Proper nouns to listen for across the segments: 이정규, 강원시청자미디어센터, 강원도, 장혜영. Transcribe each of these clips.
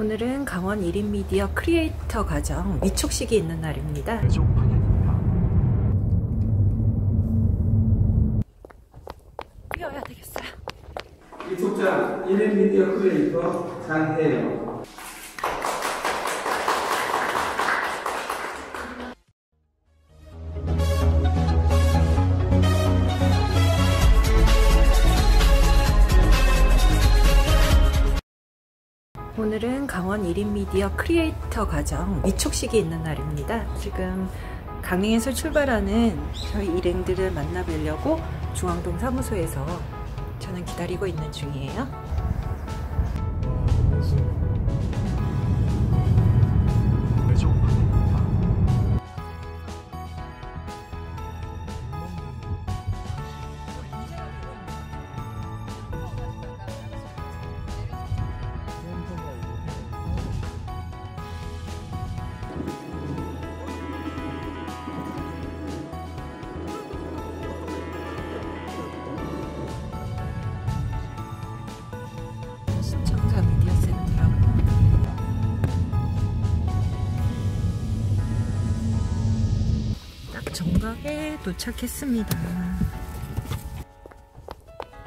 오늘은 강원 1인 미디어 크리에이터 가정 위촉식이 있는 날입니다. 이겨야 되겠어요. 위촉장 1인 미디어 크리에이터 장혜영. 오늘은 강원 1인 미디어 크리에이터 가정 위촉식이 있는 날입니다. 지금 강릉에서 출발하는 저희 일행들을 만나뵈려고 중앙동 사무소에서 저는 기다리고 있는 중이에요. 정각에 도착했습니다.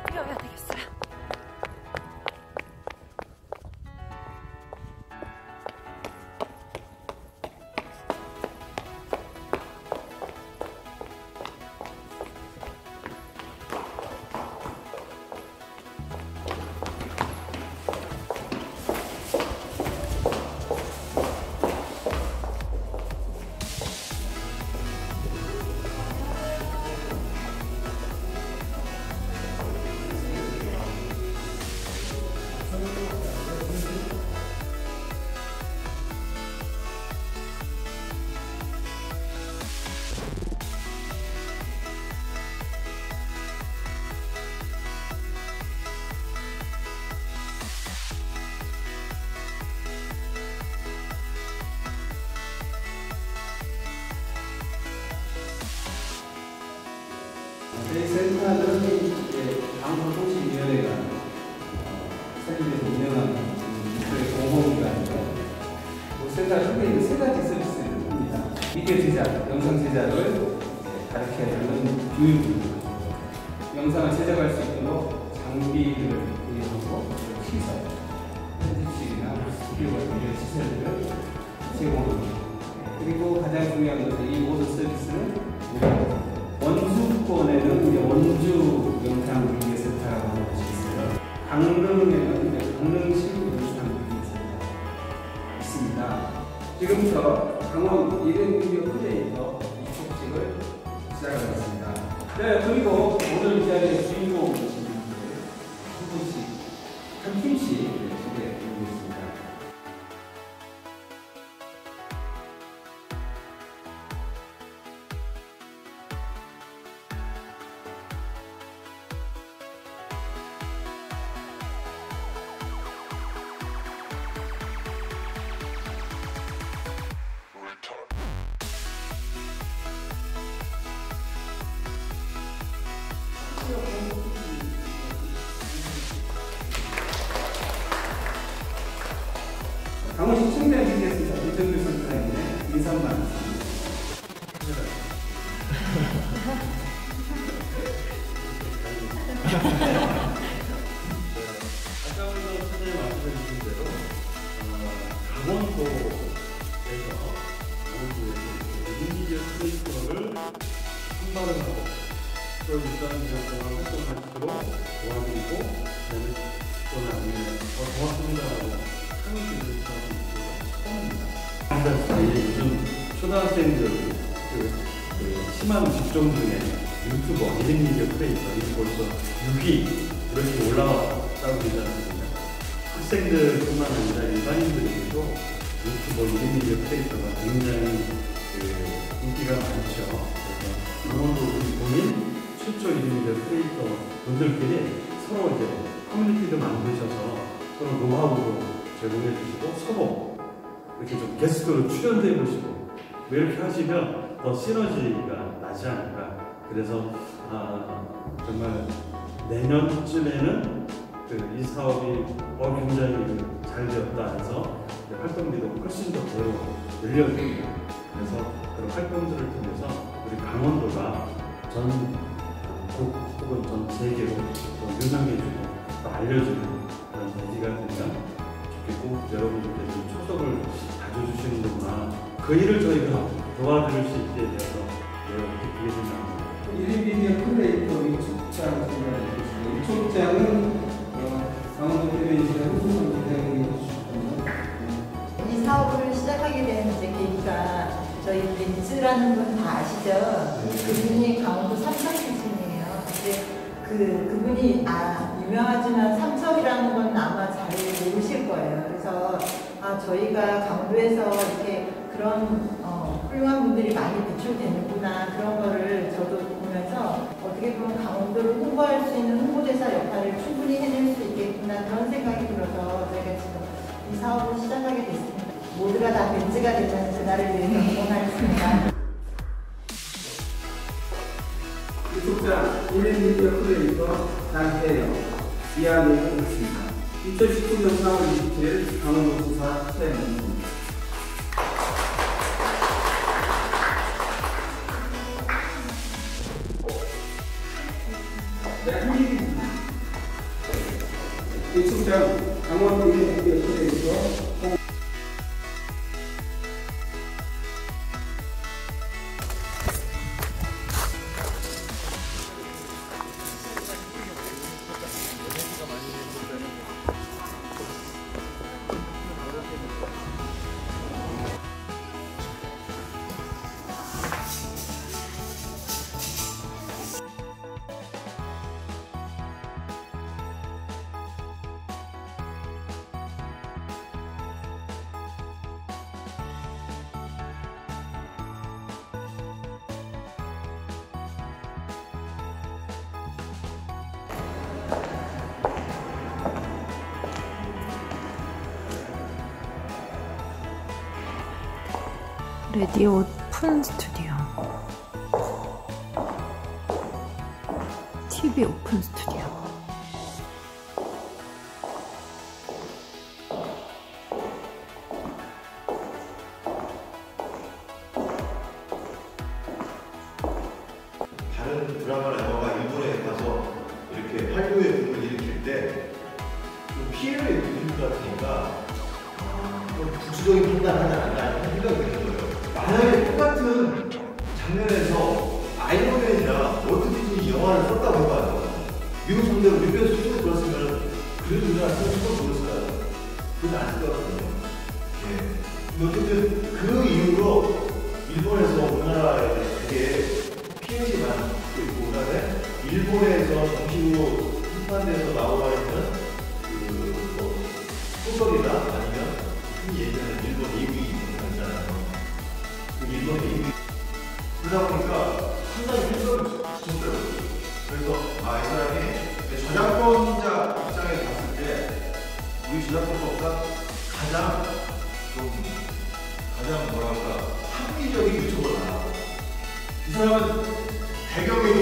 뛰어야 되겠어요. 저희 센터는 방송통신위원회가 설립해서 운영하는 공공기관이고, 센터 속에 있는 세 가지 서비스입니다. 미디어 제작, 영상 제작을 가르쳐주는 교육입니다. 영상을 제작할 수 있도록 장비를 구입하고 시설, 편집실이나 스튜디오 같은 이런 시설들을 제공합니다. 그리고 가장 중요한 것은 이 모든 서비스는 원주권에는 이제 원주 영상미디어센터라고 하는 곳이 있어요. 강릉에는 이제 강릉시 영상미디어센터가 있습니다. 지금부터 강원 1인 미디어 크리에이터 위촉식을 시작하겠습니다. 네, 그리고 오늘 이 자리에 주인공 오신 분들 한 분씩, 한 팀씩 소개해드리겠습니다. 강원시 청년 미디어센터 이정규 선사님의 인사만 아까부터 선생님 말씀해주신 대로 강원도에서 미디어 크리에이터를 선발을 하고 그걸 일단 지역공항 활동할 수 있도록 도와드리고 저는 또는 아니면 더 도와드린다고 요즘 초등학생들 심한 직종 중에 유튜버, 1인 미디어 크리에이터들이 벌써 6위 이렇게 올라왔다고 되지 않습니까? 학생들뿐만 아니라 일반인들에게도 유튜버, 1인 미디어 크리에이터가 굉장히 인기가 많죠. 그래서 강원도 본인 최초 1인 미디어 크리에이터 분들끼리 서로 이제 커뮤니티도 만드셔서 서로 노하우도 제공해주시고 서로 이렇게 좀 게스트로 출연도 해보시고 뭐 이렇게 하시면 더 시너지가 나지 않을까. 그래서 정말 내년쯤에는 이 사업이 굉장히 잘 잘 되었다 해서 활동비도 훨씬 더 늘려줍니다. 그래서 그런 활동들을 통해서 우리 강원도가 전국 혹은 전 세계로 유명해지고 또 알려주는 그런 계기가 된다 좋겠고, 여러분들께서 초석을 가져주시는구나, 그 일을 저희가 도와드릴 수 있게 되어서 매우 기쁘게 생각합니다. 1인비디오 플레이터 2촉장 준비하겠습니다. 2촉장은 강원도 대회에서 후보선 기대하게 해주셨습니다. 이 사업을 시작하게 된 계기가 저희 벤츠라는 분 다 아시죠? 네. 그분이 강원도 삼척 출신이에요. 그분이 유명하지만 삼척이라는 건 아마 잘 모르실 거예요. 그래서 저희가 강원도에서 이렇게 그런 훌륭한 분들이 많이 배출되는구나, 그런 거를 저도 보면서 어떻게 보면 강원도를 홍보할 수 있는 홍보대사 역할을 충분히 해낼 수 있겠구나, 그런 생각이 들어서 저희가 지금 이 사업을 시작하게 됐습니다. 모두가 다 벤츠가 되는 그날을 위해서 응원하겠습니다. 구독자 1인비디오 클레이터 장혜영, 이하노를 했습니다. 2019년 4월 20일 강원도 지사 최영입니다. 이촉장 강원도 1인비디오 클레이터 레디 오픈 스튜디오, TV 오픈 스튜디오. 다른 드라마나 영화가 일본에 가서 이렇게 한류의 부분을 일으킬 때 피해를 입는 것 같으니까 구체적인 판단을 하지 않나 생각이 드는 거예요. 만약에 똑같은 장면에서 아이언맨이나 월트 디즈니 영화를 썼다고 해봐요. 미국 상대로 리뷰에서 수준을 들었으면 그래도 우리나라 수준을 들었을까요? 그건 아닐 것 같거든요. 예. 어쨌든 그 이후로 일본에서 우리나라에 되게 피해를 많이 받고 있고, 그다음에 일본에서 정식으로 출판돼서 나와 있는 소설이나 아니면 흔히 얘기하는 일본 이위 그러다 보니까 상당히 필요를 주셨더라고요. 그래서 이 사람이 저작권자 입장에 봤을 때 우리 저작권법상 가장 뭐랄까 합리적인 요청을 이 사람은 배경에도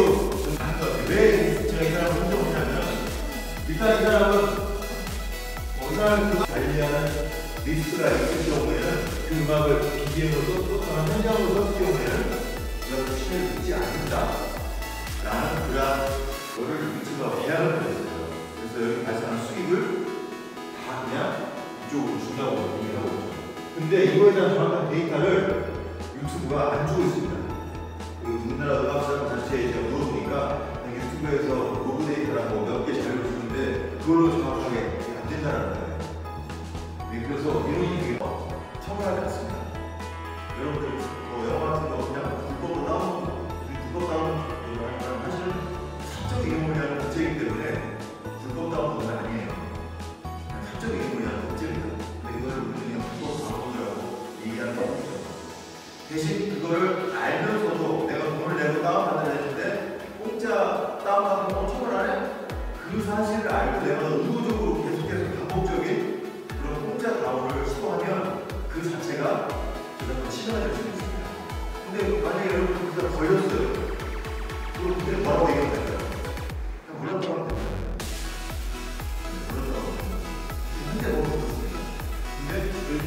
한 것 같아요. 왜 제가 이 사람을 선정했냐면, 일단 이 사람은 어느 관리하는 리스트가 있을 경우에는 그 음악을 BGM으로 또는 현장으로 썼을 경우에는 여러분 신뢰를 믿지 않는다 라는 그런 거를 리스트가 계약을 했어요. 그래서 여기 발생한 수익을 다 그냥 이쪽으로 준다고 얘기하고 있죠. 근데 이거에 대한 정확한 데이터를 유튜브가 안 주고 있습니다. 그 우리나라 음악사람 자체에 제가 물어보니까 유튜브에서 로그 데이터라고 몇 개 자료를 주는데 그걸로 정확하게 안 된다는 거예요. 그래서 이런 얘기를 처벌하지 않습니다. 여러분들 영화 같은 거 그냥 불법으로 다운, 불법 다운로드 하니까 사실 사적 이용이라는 법칙이기 때문에 불법 다운로드는 아니에요. 사적 이용이라는 법칙입니다. 근데 이거를 우리는 그냥 불법 다운로드라고 얘기하는 거죠. 대신 그거를 알면서도 내가 돈을 내고 다운받아야 되는데 공짜 다운받는 건 처벌하네? 그 사실을 알고 내가 의도적으로 계속해서 반복적인 다운을 시도하면 그 자체가 저작권 침해가 될 수 있습니다. 근데 만약에 여러분 그냥 걸렸어요. 그럼 그때 뭐라고 얘기하면 될까요? 그냥 몰랐다고 하면 됩니다. 몰랐다고 하면 됩니다. 근데 너무 좋습니다.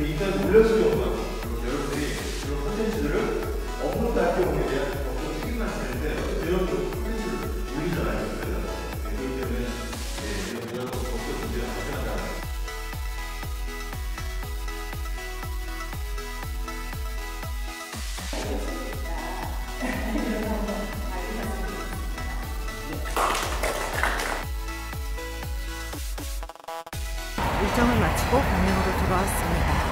일단 돌려쓰기 없고요. 여러분들이 그런 컨텐츠들을 업로드할 경우에 대한 어떤 책임만 지는데 이런 컨텐츠를 올리잖아요. 그렇기 때문에 이런 문제가 없게 문제가 발생한다. 일정을 마치고 강릉으로 돌아왔습니다.